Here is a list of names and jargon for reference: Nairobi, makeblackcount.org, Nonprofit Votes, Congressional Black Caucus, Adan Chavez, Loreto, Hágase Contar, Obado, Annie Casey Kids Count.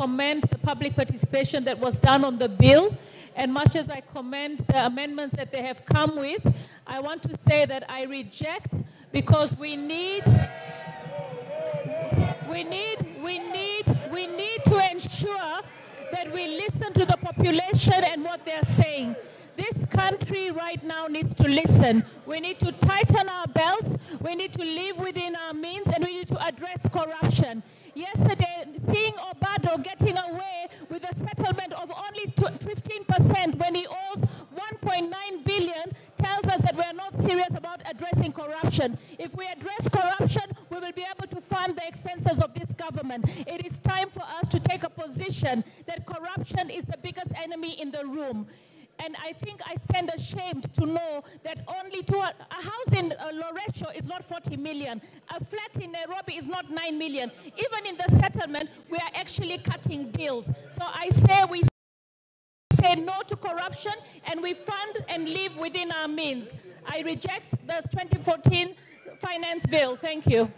commend the public participation that was done on the bill, and much as I commend the amendments that they have come with, I want to say that I reject, because we need to ensure that we listen to the population and what they're saying. This country right now needs to listen. We need to tighten our belts, we need to live within our means, and we need to address corruption. Yesterday, seeing Obado getting away with a settlement of only 15% when he owes 1.9 billion tells us that we are not serious about addressing corruption. If we address corruption, we will be able to fund the expenses of this government. It is time for us to take a position that corruption is the biggest enemy in the room. And I think I stand ashamed to know that only a house in Loreto is not 40 million. A flat in Nairobi is not 9 million. Even in the settlement, we are actually cutting deals. So I say we say no to corruption, and we fund and live within our means. I reject the 2014 finance bill. Thank you.